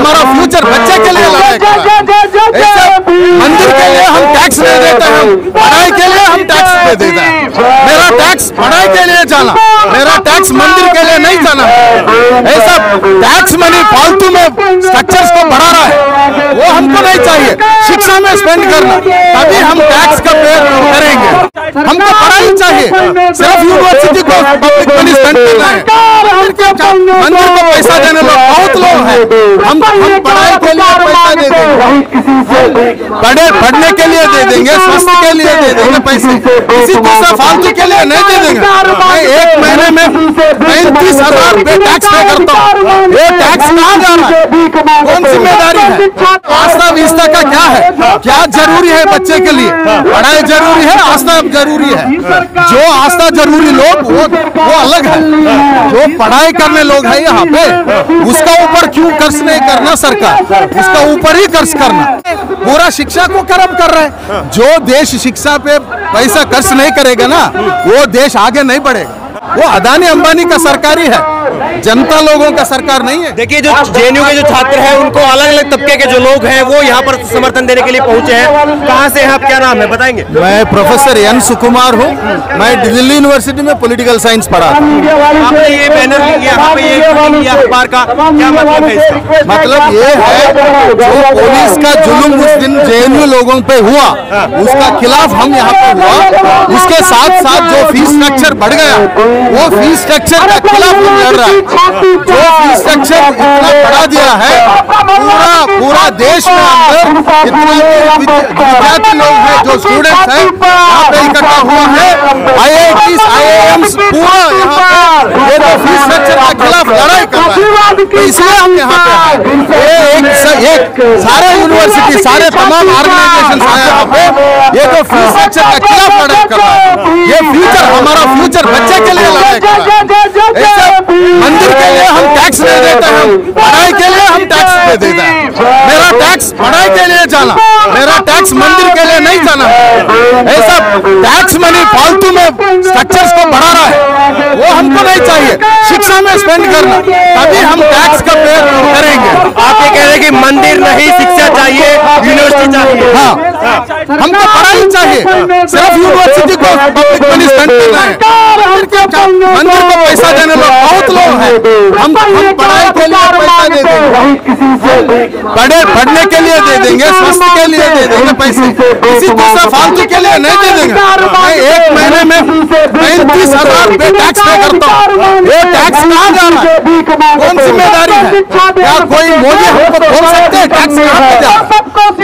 हमारा फ्यूचर बच्चे के लिए लड़ाई मंदिर के लिए हम टैक्स नहीं देते हैं, पढ़ाई के लिए हम टैक्स दे देते हैं। मेरा टैक्स पढ़ाई के लिए जाना, मेरा टैक्स मंदिर के लिए नहीं जाना। ऐसा टैक्स मनी फालतू में स्ट्रक्चर्स को बढ़ा रहा है, वो हमको नहीं चाहिए। शिक्षा में स्पेंड करना, तभी हम टैक्स का पेड़ करेंगे। हमको पढ़ाई चाहिए, सिर्फ यूनिवर्सिटी को पब्लिक मनी स्पेंड करना है। मंदिर को पैसा देने में बहुत लोग हैं, हम पढ़ाई के लिए पैसा दे देंगे, पढ़ने के लिए दे देंगे, स्वास्थ्य के लिए दे देंगे पैसे, किसी दूसरे फालतू के लिए नहीं दे देंगे। मैं एक महीने में 35,000 रुपए टैक्स पे करता हूँ, ये टैक्स कहाँ जा रहा है? कौन जिम्मेदारी है? आस्था विस्था का क्या है? क्या जरूरी है बच्चे के लिए? पढ़ाई जरूरी है, आस्था जरूरी है। जो आस्था जरूरी लोग वो अलग है, जो पढ़ाई करने लोग है यहाँ पे उसका ऊपर क्यों खर्च नहीं करना सरकार, उसका ऊपर ही खर्च करना। पूरा शिक्षा को कर्म कर रहे हैं। जो देश शिक्षा पे पैसा खर्च नहीं करेगा ना, वो देश आगे नहीं बढ़ेगा। वो अदानी अंबानी का सरकारी है, जनता लोगों का सरकार नहीं है। देखिए जो जेएनयू के जो छात्र हैं उनको अलग अलग तबके के जो लोग हैं वो यहाँ पर समर्थन देने के लिए पहुंचे हैं। कहाँ से हैं आप, क्या नाम है बताएंगे? मैं प्रोफेसर एन सुकुमार हूँ, मैं दिल्ली यूनिवर्सिटी में पॉलिटिकल साइंस पढ़ा। आपने ये बैनर लिया अखबार का, क्या मतलब है इसका? मतलब ये है जो पुलिस का जुलूम उस दिन जेएनयू लोगों पे हुआ उसका खिलाफ हम यहाँ पे हुआ। उसके साथ साथ जो फीस स्ट्रक्चर बढ़ गया वो फीस स्ट्रक्चर का खिलाफ लड़ रहा है। जो इंस्ट्रक्शन इतना बढ़ा दिया है, पूरा देश में अंदर इतना विद्यार्थी लोग हैं जो स्टूडेंट्स हैं यहाँ पे इकट्ठा हुआ है। IITs, IIIMS पूरा यहाँ पे तो फीस स्ट्रक्चर के खिलाफ लड़ाई कर रहा है, इसलिए हम यहाँ पे एक सारे यूनिवर्सिटी सारे तमाम ऑर्गेनाइजेशन आए यहाँ पे। ये तो फीस स्ट्रक्चर के खिलाफ लड़ाई कर रहा है, ये फ्यूचर हमारा फ्यूचर बच्चे के लिए लड़ाई कर रहा है। मंदिर के लिए हम टैक्स दे देते हैं, पढ़ाई के लिए हम टैक्स दे देते हैं। मेरा टैक्स पढ़ाई के लिए जाना, मेरा टैक्स मंदिर के लिए नहीं जाना। ऐसा टैक्स मनी फालतू में स्ट्रक्चर्स को बढ़ा रहा है, वो हमको नहीं चाहिए। शिक्षा में स्पेंड करना, तभी हम टैक्स का पेड़ करेंगे। आप ये कह रहे हैं कि मंदिर नहीं, शिक्षा चाहिए, यूनिवर्सिटी चाहिए। हाँ, हमको पढ़ाई चाहिए, सिर्फ यूनिवर्सिटी को पब्लिक मनी स्पेंड करना है। मंदिर को पैसा देने में बहुत लोग हैं, हम पढ़ाई के लिए पैसा दे देंगे, पढ़ने के लिए दे देंगे, स्वास्थ्य के लिए दे देंगे पैसे, किसी दूसरे फालतू के लिए नहीं दे देंगे। मैं एक महीने में 35,000 रुपए टैक्स पे करता हूँ, ये टैक्स कहाँ जा रहा है? कौन जिम्मेदारी है? क्या कोई मोदी हमको बोल सकते हैं टैक्स कहाँ पे जा रहा है?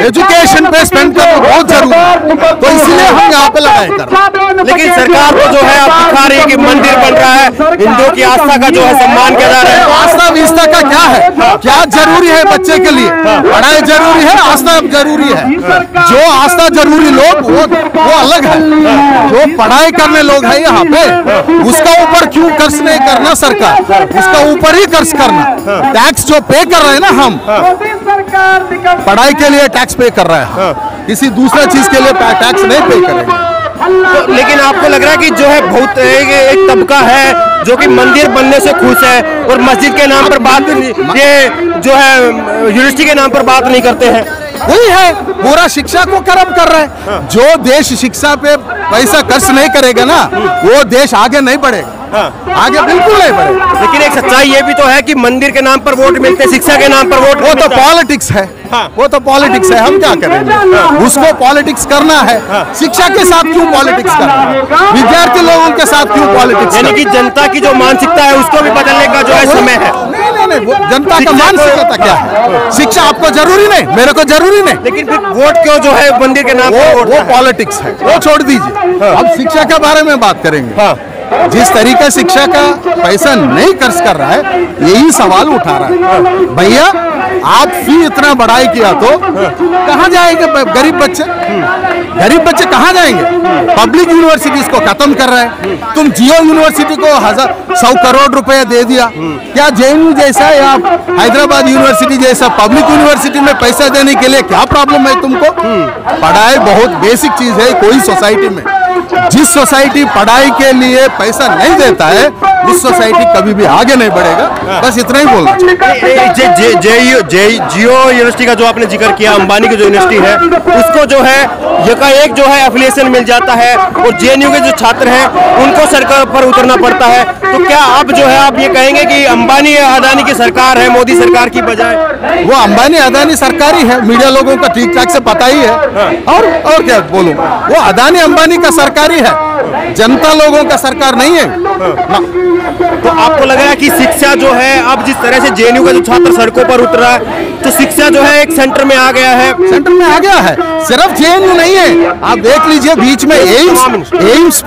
एजुकेशन पे स्पेंड करना बहुत जरूरी है, तो इसलिए हम यहाँ पे लगाए कर। लेकिन सरकार को जो है आप दिखा रही है कि मंदिर बन रहा है, हिंदुओं की आस्था का जो है सम्मान किया जा रहा है। आस्था विस्था का क्या है? क्या जरूरी है बच्चे के लिए? पढ़ाई जरूरी है, आस्था जरूरी है। जो आस्था जरूरी लोग वो अलग है, जो पढ़ाई करने लोग हैं यहाँ पे उसका ऊपर क्यों खर्च नहीं करना सरकार, उसका ऊपर ही खर्च करना। टैक्स जो पे कर रहे हैं ना हम, पढ़ाई के लिए टैक्स पे कर रहे हैं, किसी दूसरे चीज के लिए टैक्स नहीं पे करेंगे। तो लेकिन आपको लग रहा है कि जो है बहुत एक तबका है जो कि मंदिर बनने से खुश है और मस्जिद के नाम पर बात, ये जो है यूनिवर्सिटी के नाम पर बात नहीं करते हैं। वही है, पूरा शिक्षा को कर्म कर रहे हैं। जो देश शिक्षा पे पैसा खर्च नहीं करेगा ना, वो देश आगे नहीं बढ़ेगा। आगे बिल्कुल नहीं बढ़ेगा। लेकिन एक सच्चाई ये भी तो है कि मंदिर के नाम पर वोट मिलते हैं, शिक्षा के नाम पर वोट, वो तो पॉलिटिक्स है। वो तो पॉलिटिक्स है, हम क्या करेंगे? उसको पॉलिटिक्स करना है, शिक्षा के साथ क्यों पॉलिटिक्स करना है? विद्यार्थी लोगों के साथ क्यों पॉलिटिक्स? यानी कि जनता की जो मानसिकता है उसको भी बदलने का जो है समय है। जनता का मानसिकता क्या है? शिक्षा आपको जरूरी नहीं, मेरे को जरूरी नहीं, लेकिन फिर वोट क्यों जो है मंदिर के नाम पर? वो पॉलिटिक्स है, वो छोड़ दीजिए। अब शिक्षा के बारे में बात करेंगे। जिस तरीका शिक्षा का पैसा नहीं खर्च कर रहा है, यही सवाल उठा रहा है। भैया आप फी इतना बढ़ाई किया तो कहाँ जाएंगे गरीब बच्चे? गरीब बच्चे कहाँ जाएंगे? पब्लिक यूनिवर्सिटीज को खत्म कर रहे हैं। तुम जियो यूनिवर्सिटी को 100 करोड़ रुपए दे दिया, क्या जेएनयू जैसा या हैदराबाद यूनिवर्सिटी जैसा पब्लिक यूनिवर्सिटी में पैसा देने के लिए क्या प्रॉब्लम है तुमको? पढ़ाई बहुत बेसिक चीज है कोई सोसाइटी में। जिस सोसाइटी पढ़ाई के लिए पैसा नहीं देता है उस सोसाइटी कभी भी आगे नहीं बढ़ेगा। बस इतना ही बोलना। जियो यूनिवर्सिटी का जो आपने जिक्र किया, अंबानी की जो यूनिवर्सिटी है उसको जो है एकाएक जो है एफिलिएशन मिल जाता है और जेएनयू के जो छात्र हैं उनको सरकार पर उतरना पड़ता है। तो क्या आप जो है आप ये कहेंगे कि अंबानी अदानी की सरकार है मोदी सरकार की बजाय? वो अंबानी अदानी सरकार ही है, मीडिया लोगों को ठीक ठाक से पता ही है। और क्या बोलूं, वो अदानी अंबानी का सरकार ही है, जनता लोगों का सरकार नहीं है ना। तो आपको लग रहा है कि शिक्षा जो है, अब जिस तरह से जेएनयू का जो छात्र सड़कों पर उतरा है तो शिक्षा जो है एक सेंटर में आ गया है। सेंटर में आ गया है, सिर्फ जेएनयू नहीं है। आप देख लीजिए बीच में एम्स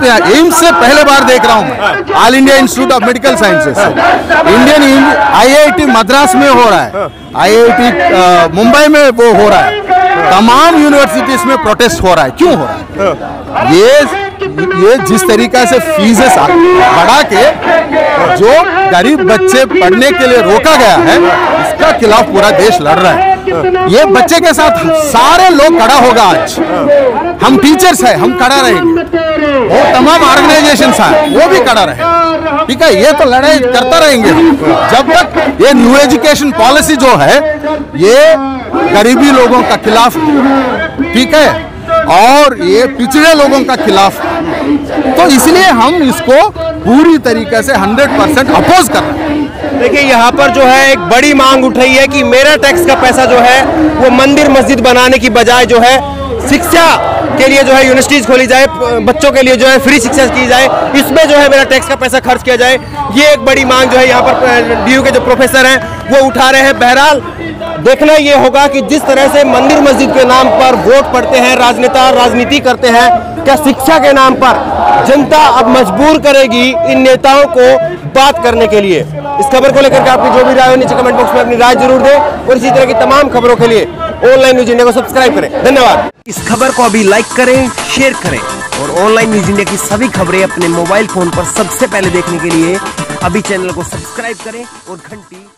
से पहले बार देख रहा हूँ all India institute of medical sciences, Indian IIT Madras में हो रहा है, IIT मुंबई में वो हो रहा है, तमाम यूनिवर्सिटीज में प्रोटेस्ट हो रहा है। क्यों हो रहा है? ये जिस तरीका से फीसेस बढ़ा के जो गरीब बच्चे पढ़ने के लिए रोका गया है इसका खिलाफ पूरा देश लड़ रहा है। ये बच्चे के साथ सारे लोग खड़ा होगा। आज हम टीचर्स हैं, हम खड़ा रहेंगे, वो तमाम ऑर्गेनाइजेशंस हैं वो भी खड़ा रहे, ठीक है। ये तो लड़ाई करता रहेंगे जब तक ये न्यू एजुकेशन पॉलिसी जो है ये गरीबी लोगों का खिलाफ, ठीक है, और ये पिछड़े लोगों का खिलाफ। तो इसलिए हम इसको पूरी तरीके से 100% अपोज कर रहे हैं। देखिए यहाँ पर जो है एक बड़ी मांग उठ रही है कि मेरा टैक्स का पैसा जो है वो मंदिर मस्जिद बनाने की बजाय जो है शिक्षा के लिए जो है यूनिवर्सिटीज खोली जाए, बच्चों के लिए जो है फ्री शिक्षा की जाए, इसमें जो है मेरा टैक्स का पैसा खर्च किया जाए। ये एक बड़ी मांग जो है यहाँ पर DU के जो प्रोफेसर हैं वो उठा रहे हैं। बहरहाल देखना ये होगा कि जिस तरह से मंदिर मस्जिद के नाम पर वोट पड़ते हैं, राजनेता राजनीति करते हैं, क्या शिक्षा के नाम पर जनता अब मजबूर करेगी इन नेताओं को बात करने के लिए। इस खबर को लेकर आपकी जो भी राय हो नीचे कमेंट बॉक्स में अपनी राय जरूर दें और इसी तरह की तमाम खबरों के लिए ऑनलाइन न्यूज इंडिया को सब्सक्राइब करें। धन्यवाद। इस खबर को अभी लाइक करें, शेयर करें और ऑनलाइन न्यूज इंडिया की सभी खबरें अपने मोबाइल फोन पर सबसे पहले देखने के लिए अभी चैनल को सब्सक्राइब करें और घंटी